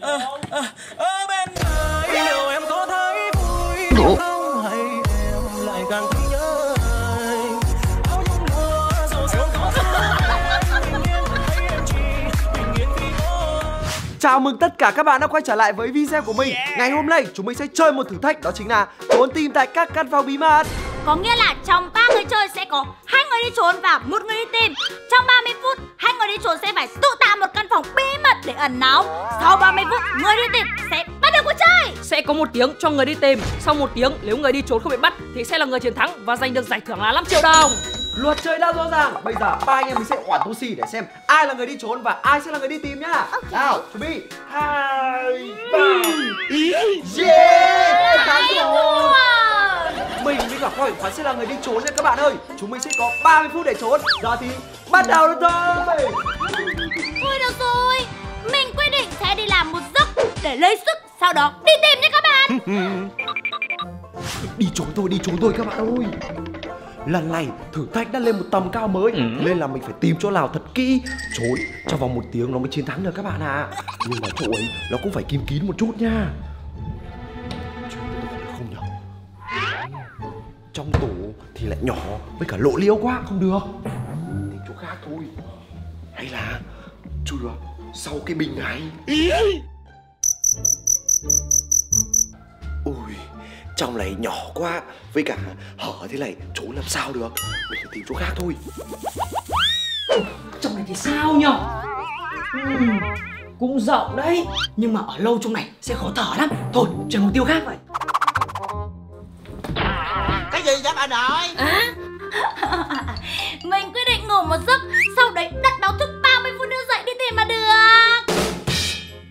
Ở bên ai liệu em có thấy vui không, hay em lại càng thấy nhớ anh. Áo nhung mưa dù sớm có thôi. Chào mừng tất cả các bạn đã quay trở lại với video của mình. Ngày hôm nay chúng mình sẽ chơi một thử thách, đó chính là trốn tìm tại các căn phòng bí mật. Có nghĩa là trong 3 người chơi sẽ có 2 người đi trốn và 1 người đi tìm. Trong 30 phút, 2 người đi trốn sẽ phải tự tạo một căn phòng bí mật để ẩn náu. Sau 30 phút, người đi tìm sẽ bắt được cuộc chơi. Sẽ có 1 tiếng cho người đi tìm. Sau 1 tiếng, nếu người đi trốn không bị bắt thì sẽ là người chiến thắng và giành được giải thưởng là 5 triệu đồng. Luật chơi đã rõ ràng. Bây giờ ba anh em mình sẽ oản tố xì để xem ai là người đi trốn và ai sẽ là người đi tìm nhá. Okay. Nào, chuẩn bị 2, 3. Yeah, thắng rồi. Mình với cả Khoảnh Khoán sẽ là người đi trốn nha các bạn ơi. Chúng mình sẽ có 30 phút để trốn. Giờ thì bắt đầu được thôi. Thôi được rồi. Mình quyết định sẽ đi làm một giấc để lấy sức, sau đó đi tìm nha các bạn. Đi trốn thôi các bạn ơi. Lần này thử thách đã lên một tầm cao mới, nên là mình phải tìm chỗ nào thật kỹ, trốn trong vòng 1 tiếng nó mới chiến thắng được các bạn ạ. Nhưng mà chỗ ấy nó cũng phải kín kín một chút nha. Trong tủ thì lại nhỏ với cả lộ liễu quá, không được. Tìm chỗ khác thôi. Hay là chưa được, sau cái bình này. Ui, trong này nhỏ quá, với cả hở thế này trốn làm sao được. Mình phải tìm chỗ khác thôi. Trong này thì sao nhỉ? Cũng rộng đấy, nhưng mà ở lâu trong này sẽ khó thở lắm. Thôi, chuyển mục tiêu khác vậy. Gì vậy bà nội? Mình quyết định ngủ một giấc, sau đấy đặt báo thức 30 phút nữa dậy đi tìm mà được.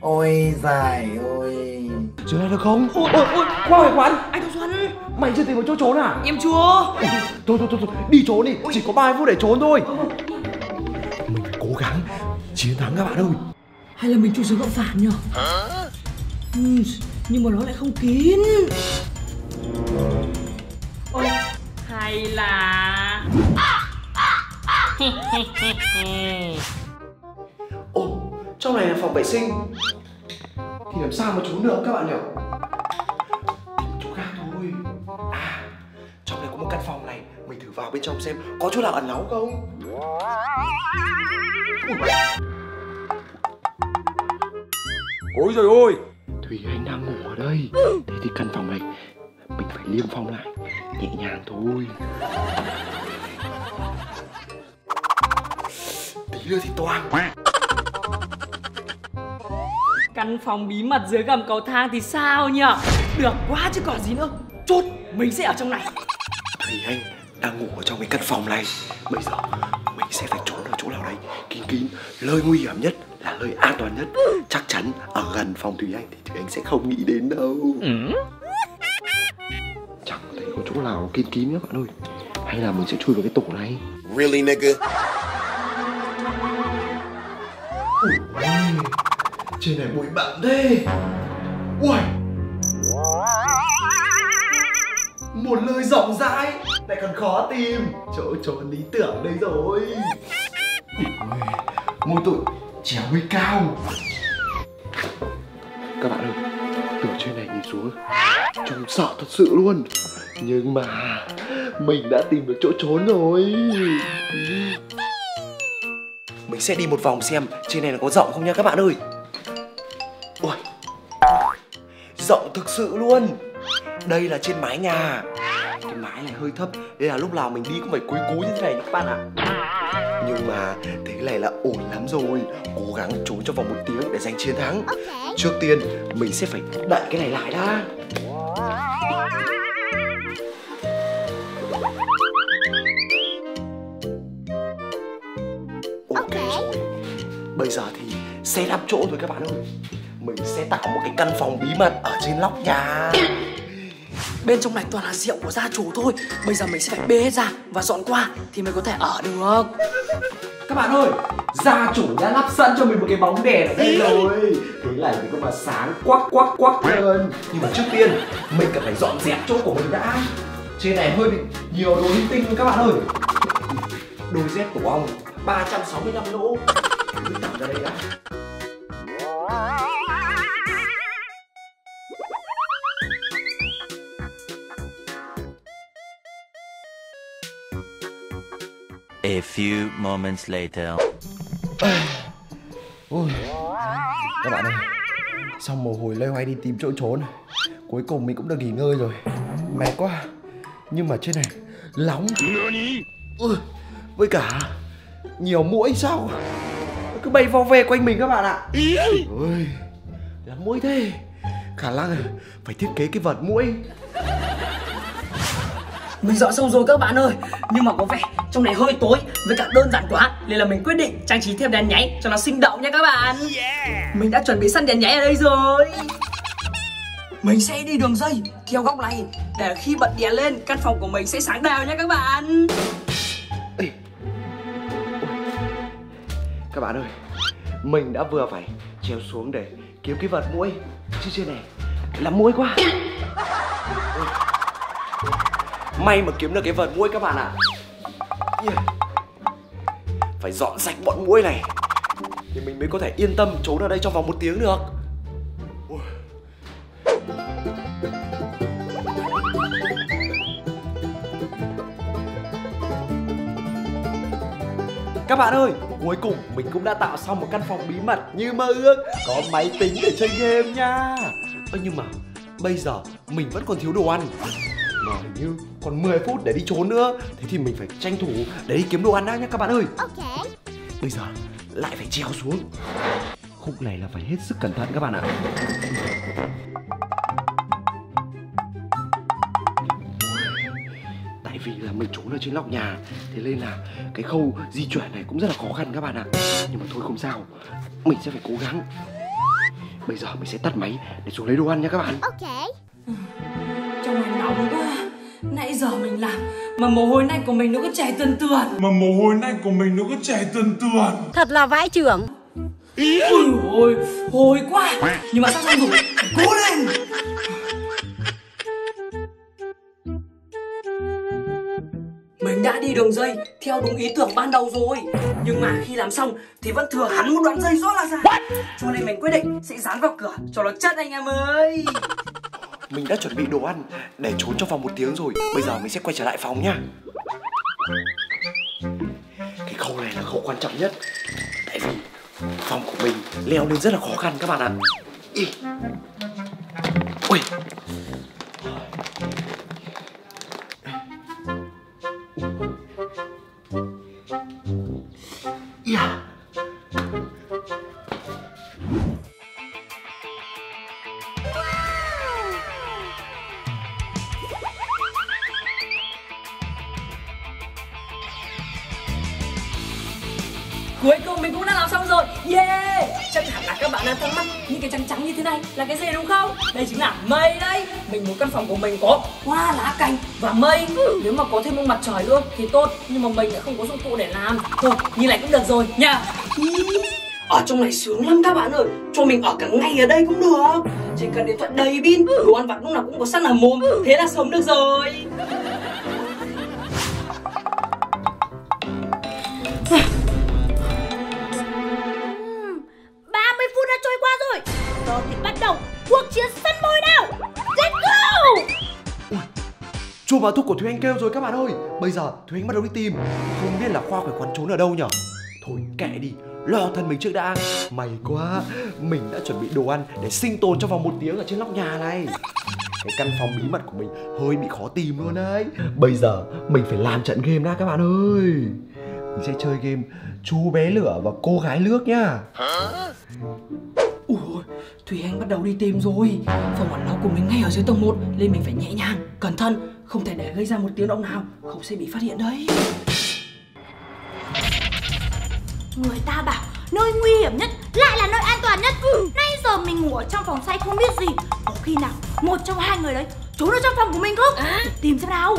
Ôi giời ơi, chưa ra được không? Ôi, qua Hải Quán. Anh Thu Xuân, mày chưa tìm một chỗ trốn à? Em chưa. Thôi, đi trốn đi, chỉ có 30 phút để trốn thôi. Mình phải cố gắng chiến thắng các bạn ơi. Hay là mình chui xuống gọng phản nhỉ? Nhưng mà nó lại không kín. Hay là trong này là phòng vệ sinh thì làm sao mà trốn được các bạn nhỉ? Tìm chỗ khác thôi. À, trong này có một căn phòng này, mình thử vào bên trong xem có chỗ nào ẩn náu không. Ôi giời ơi, Thùy Anh đang ngủ ở đây. Thế thì căn phòng này mình phải liêm phong lại, nhẹ nhàng thôi. Tí nữa thì toang. Căn phòng bí mật dưới gầm cầu thang thì sao nhỉ? Được quá chứ còn gì nữa. Chốt, mình sẽ ở trong này. Thùy Anh đang ngủ ở trong cái căn phòng này. Bây giờ mình sẽ phải trốn ở chỗ nào đấy kín kín, nơi nguy hiểm nhất là nơi an toàn nhất. Chắc chắn ở gần phòng Thùy Anh thì Thùy Anh sẽ không nghĩ đến đâu. Chỗ nào kín kín nhá các bạn ơi. Hay là mình sẽ chui vào cái tủ này. Really nigga. Ui, trên này bụi bặm thế. Ui, một nơi rộng rãi lại còn khó tìm. Chỗ trốn lý tưởng đây rồi. Một tụi trèo hơi cao. Các bạn ơi, từ trên này nhìn xuống trông sợ thật sự luôn. Nhưng mà mình đã tìm được chỗ trốn rồi. Mình sẽ đi một vòng xem trên này nó có rộng không nha các bạn ơi. Ôi, rộng thực sự luôn. Đây là trên mái nhà. Cái mái này hơi thấp, đây là lúc nào mình đi cũng phải cúi cúi như thế này các bạn ạ. Nhưng mà thế này là ổn lắm rồi. Cố gắng trốn trong vòng 1 tiếng để giành chiến thắng. Okay. Trước tiên mình sẽ phải đậy cái này lại đã. Bây giờ thì sẽ làm chỗ rồi các bạn ơi. Mình sẽ tạo một cái căn phòng bí mật ở trên nóc nhà. Bên trong này toàn là rượu của gia chủ thôi. Bây giờ mình sẽ phải bê hết ra và dọn qua thì mới có thể ở được. Các bạn ơi, gia chủ đã lắp sẵn cho mình một cái bóng đèn ở đây rồi. Thế là mình có mà sáng quắc quắc quắc lên. Nhưng mà trước tiên mình cần phải dọn dẹp chỗ của mình đã. Trên này hơi bị nhiều đồ linh tinh các bạn ơi. Đôi dép của ông 365 lỗ. Mình tạo ra đây đã. A few moments later. Ôi, các bạn ơi, sau một hồi loay hoay đi tìm chỗ trốn, cuối cùng mình cũng được nghỉ ngơi rồi. Mệt quá, nhưng mà trên này nóng. Ôi, với cả nhiều muỗi sao? Nó cứ bay vo ve quanh mình các bạn ạ. Ôi, là muỗi thế. Khả năng phải thiết kế cái vật muỗi. Mình dọn xong rồi các bạn ơi, nhưng mà có vẻ trong này hơi tối với cả đơn giản quá, nên là mình quyết định trang trí thêm đèn nháy cho nó sinh động nha các bạn. Mình đã chuẩn bị sẵn đèn nháy ở đây rồi. Mình sẽ đi đường dây theo góc này để khi bật đèn lên căn phòng của mình sẽ sáng đèo nha các bạn. Ê. Các bạn ơi, mình đã vừa phải trèo xuống để kiếm cái vật muỗi, chứ trên này là muỗi quá. May mà kiếm được cái vợt muỗi các bạn ạ. Phải dọn sạch bọn muỗi này thì mình mới có thể yên tâm trốn ở đây trong vòng 1 tiếng được. Các bạn ơi, cuối cùng mình cũng đã tạo xong một căn phòng bí mật như mơ ước, có máy tính để chơi game nha. Nhưng mà bây giờ mình vẫn còn thiếu đồ ăn, mà như còn 10 phút để đi trốn nữa. Thế thì mình phải tranh thủ để đi kiếm đồ ăn đã nha các bạn ơi. Ok. Bây giờ lại phải trèo xuống. Khúc này là phải hết sức cẩn thận các bạn ạ. Tại vì là mình trốn ở trên nóc nhà, thế nên là cái khâu di chuyển này cũng rất là khó khăn các bạn ạ. Nhưng mà thôi không sao, mình sẽ phải cố gắng. Bây giờ mình sẽ tắt máy để xuống lấy đồ ăn nha các bạn. Ok. Nãy giờ mình làm mà mồ hôi nanh của mình nó cứ chảy tườn tườn. Thật là vãi chưởng. Ôi, hôi quá. Nhưng mà sắp xong rồi, cố lên. Mình đã đi đường dây theo đúng ý tưởng ban đầu rồi, nhưng mà khi làm xong thì vẫn thừa hẳn một đoạn dây rất là dài, cho nên mình quyết định sẽ dán vào cửa cho nó chất anh em ơi. Mình đã chuẩn bị đồ ăn để trốn trong vòng 1 tiếng rồi. Bây giờ mình sẽ quay trở lại phòng nha. Cái khâu này là khâu quan trọng nhất, tại vì phòng của mình leo lên rất là khó khăn các bạn ạ. Ui. Cuối cùng mình cũng đã làm xong rồi. Yeah! Chắc hẳn là các bạn đang thắc mắc những cái trắng trắng như thế này là cái gì đúng không? Đây chính là mây đấy. Mình muốn căn phòng của mình có hoa, lá, cành và mây. Nếu mà có thêm một mặt trời nữa thì tốt, nhưng mà mình đã không có dụng cụ để làm. Thôi, như này cũng được rồi nha. Ở trong này sướng lắm các bạn ơi. Cho mình ở cả ngày ở đây cũng được. Chỉ cần điện thoại đầy pin, đồ ăn vặt lúc nào cũng có sẵn ở mồm. Thế là sống được rồi. Chuông báo thức của Thùy Anh kêu rồi các bạn ơi. Bây giờ Thùy Anh bắt đầu đi tìm. Không biết là Khoa phải quấn trốn ở đâu nhở. Thôi kệ đi, lo thân mình trước đã. May quá, mình đã chuẩn bị đồ ăn để sinh tồn trong vòng 1 tiếng ở trên nóc nhà này. Cái căn phòng bí mật của mình hơi bị khó tìm luôn đấy. Bây giờ mình phải làm trận game đã các bạn ơi. Mình sẽ chơi game chú bé lửa và cô gái nước nhá. Ủa, Thùy Anh bắt đầu đi tìm rồi. Phòng ẩn náu của mình ngay ở dưới tầng 1, nên mình phải nhẹ nhàng, cẩn thận, không thể để gây ra một tiếng động nào, không sẽ bị phát hiện đấy. Người ta bảo nơi nguy hiểm nhất lại là nơi an toàn nhất. Nay giờ mình ngủ ở trong phòng say không biết gì, có khi nào một trong hai người đấy trốn ở trong phòng của mình không? Tìm xem nào.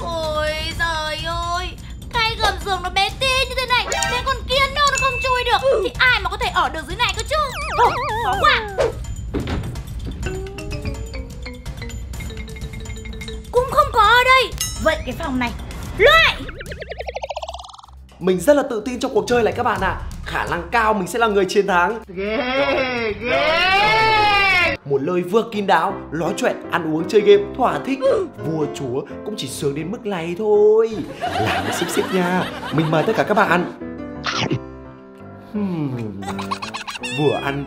Ôi giời ơi, cái gầm giường nó bé tí như thế này, thế còn kiến đâu nó không chui được, thì ai mà có thể ở được dưới này cơ chứ? Thôi, khó quá. Vậy cái phòng này loại. Mình rất là tự tin trong cuộc chơi này các bạn ạ. khả năng cao mình sẽ là người chiến thắng. Ghê, ghê. Một lời vừa kín đáo, nói chuyện, ăn uống, chơi game, thỏa thích. Vua chúa cũng chỉ sướng đến mức này thôi. Làm xếp xếp nha. Mình mời tất cả các bạn. Vừa ăn,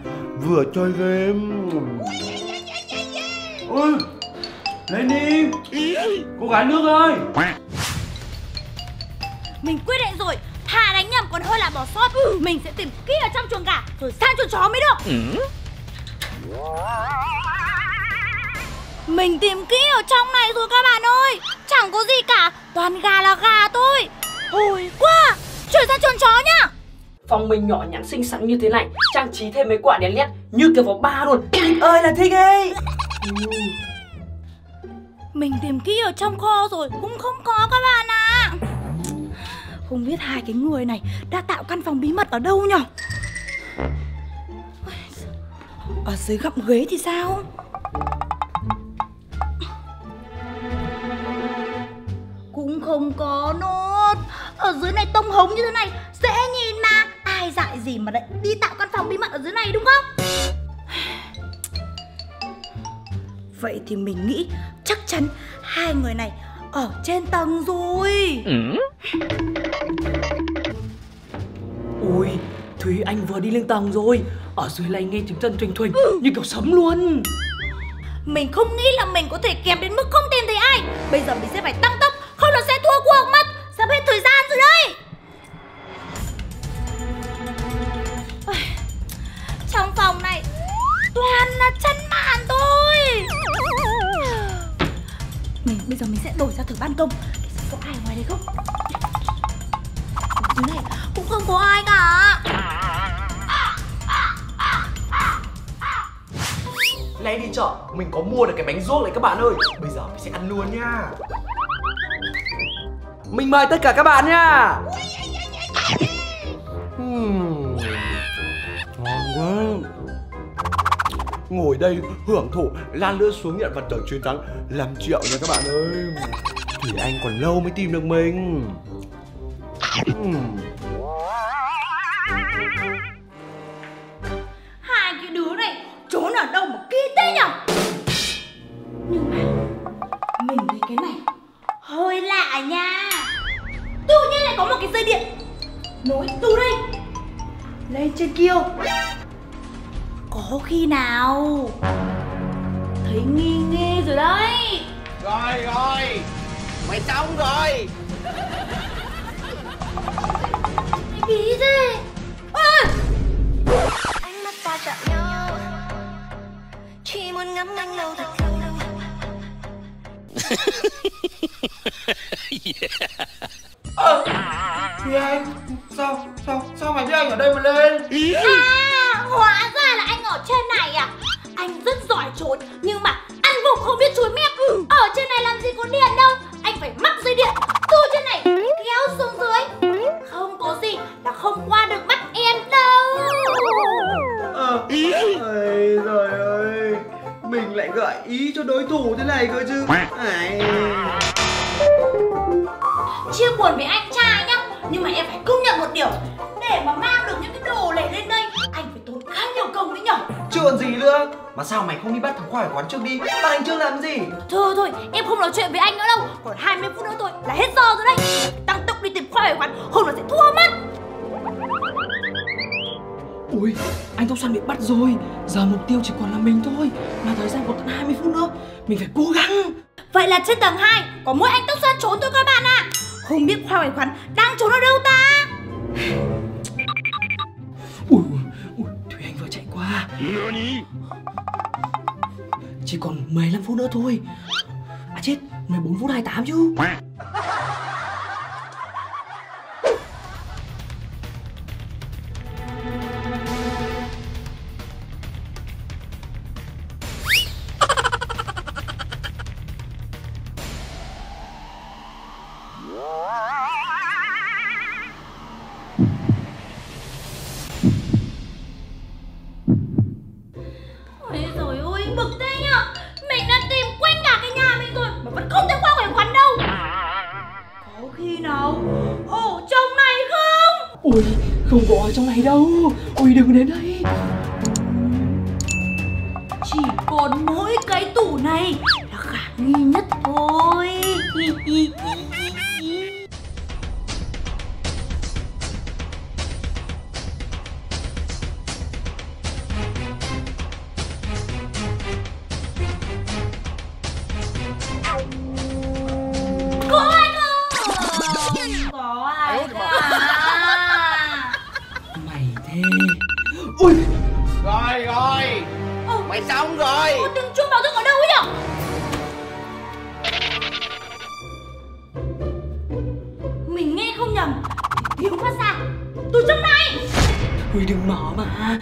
vừa chơi game. Ôi, lên đi. Cô gái nước ơi. Mình quyết định rồi, thà đánh nhầm còn hơn là bỏ sót. Mình sẽ tìm kỹ ở trong chuồng gà rồi sang chuồng chó mới được. Mình tìm kỹ ở trong này rồi các bạn ơi, chẳng có gì cả, toàn gà là gà thôi. Ôi quá, chuyển sang chuồng chó nhá. Phòng mình nhỏ nhắn xinh xắn như thế này, trang trí thêm mấy quả đèn led như kiểu phòng ba luôn. Thích ơi là thích ấy. Mình tìm kỹ ở trong kho rồi cũng không có các bạn ạ. Không biết hai cái người này đã tạo căn phòng bí mật ở đâu nhỉ? Ở dưới gọng ghế thì sao? Cũng không có nốt. Ở dưới này tông hống như thế này dễ nhìn mà. Ai dại gì mà lại đi tạo căn phòng bí mật ở dưới này đúng không? Vậy thì mình nghĩ chắc chắn hai người này ở trên tầng rồi. Ui, Thùy Anh vừa đi lên tầng rồi. Ở dưới này nghe tiếng chân thuỳnh thuỳnh như kiểu sấm luôn. Mình không nghĩ là mình có thể kém đến mức không tìm thấy ai. Bây giờ mình sẽ phải tăng tốc, không là sẽ thua cuộc mất. Sắp hết thời gian rồi đây. Trong phòng này toàn là chân màn thôi. Bây giờ mình sẽ đổi ra thử ban công. Có ai ngoài đây không? Dưới này cũng không có ai cả. Nay đi chợ mình có mua được cái bánh ruốc này các bạn ơi. Bây giờ mình sẽ ăn luôn nha. Mình mời tất cả các bạn nha. Ngon quá. Ngồi đây hưởng thụ lan lướt xuống nhận vật thưởng chiến thắng 5 triệu nha các bạn ơi. Thùy Anh còn lâu mới tìm được mình. Hai cái đứa này trốn ở đâu mà kỳ thế nhỉ? Nhưng mà mình thấy cái này hơi lạ nha. Tự nhiên lại có một cái dây điện nối từ đây lên trên kia. Có khi nào thấy nghi nghi rồi đấy. Rồi mày xong rồi. Mày bí thế. Ánh mắt ta chạm nhau, chỉ muốn ngắm anh lâu thật lâu. Thùy Anh, sao mày biết anh ở đây mà lên? Hóa ra là anh ở trên này à? Anh rất giỏi trốn nhưng mà ăn vụng không biết chuối mép. Ở trên này làm gì có điện đâu, anh phải mắc dây điện từ trên này kéo xuống dưới. Không có gì là không qua được mắt em đâu. Ôi giời ơi, mình lại gợi ý cho đối thủ thế này cơ chứ. Chia buồn với anh trai nhá, nhưng mà em phải công nhận một điều, để mà mang được những cái đồ này lên đây anh phải tốn khá nhiều công đấy nhở. Chứ còn gì nữa. Mà sao mày không đi bắt thằng Khoa ở quán trước đi, mà anh chưa làm gì. Thôi em không nói chuyện với anh nữa đâu. Còn 20 phút nữa thôi là hết giờ rồi đấy. Tăng tốc đi tìm Khoa ở quán, không là sẽ thua mất. Ui, anh Tóc Xoăn bị bắt rồi. Giờ mục tiêu chỉ còn là mình thôi. Mà thời gian còn tận 20 phút nữa, mình phải cố gắng. Vậy là trên tầng 2 có mỗi anh Tóc Xoăn trốn thôi các bạn ạ. Không biết Khoa ở quán đang trốn ở đâu ta. Ui, Thùy Anh vừa chạy qua. Chỉ còn 15 phút nữa thôi. À chết, 14 phút 28 chứ. Bực thế nhở. Mình đã tìm quanh cả cái nhà mình rồi mà vẫn không thấy Khoa ở quán đâu. này đâu. Ui đừng đến đây. Chỉ còn mỗi cái tủ này là khả nghi nhất thôi. Xong rồi. Ủa, từng chuông báo thức ở đâu ấy nhở? Mình nghe không nhầm, tiếng phát ra từ trong này. Ui đừng mở mà.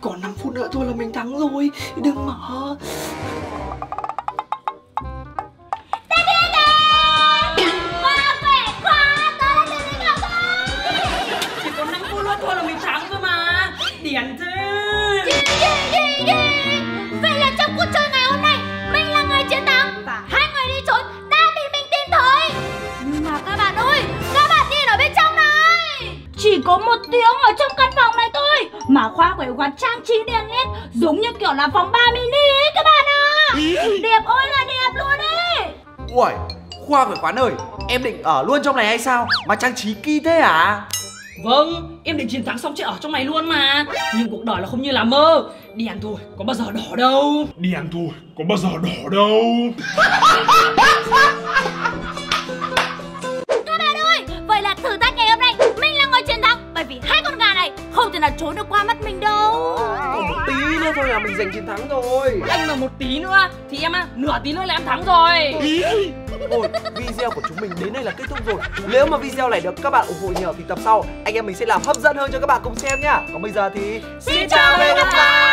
Còn 5 phút nữa thôi là mình thắng rồi. Đừng mở. Chỉ còn 5 phút nữa thôi là mình thắng thôi mà. Điển chứ. Cuộc chơi ngày hôm nay, mình là người chiến thắng và hai người đi trốn đã bị mình tìm thấy. Nhưng mà các bạn ơi, các bạn nhìn ở bên trong này, chỉ có một tiếng ở trong căn phòng này thôi mà khoa quẩy quạt trang trí đèn led giống như kiểu là phòng 3 mini ấy các bạn ạ. Đẹp ơi là đẹp luôn ấy. Ui, Khoa quẩy quán ơi, em định ở luôn trong này hay sao mà trang trí kỳ thế à? Vâng, em định chiến thắng xong chị ở trong này luôn mà. Nhưng cuộc đời là không như là mơ. Đèn thôi, có bao giờ đỏ đâu. Đèn thôi, có bao giờ đỏ đâu. Các bạn ơi, vậy là thử thách ngày hôm nay mình là người chiến thắng. Bởi vì hai con gà này không thể nào trốn được qua mắt mình đâu. Còn một tí nữa thôi là mình giành chiến thắng rồi. Anh mà một tí nữa thì em á, nửa tí nữa là em thắng rồi. Ôi, video của chúng mình đến đây là kết thúc rồi. Nếu mà video này được các bạn ủng hộ nhiều thì tập sau anh em mình sẽ làm hấp dẫn hơn cho các bạn cùng xem nhá. Còn bây giờ thì xin chào và hẹn gặp lại.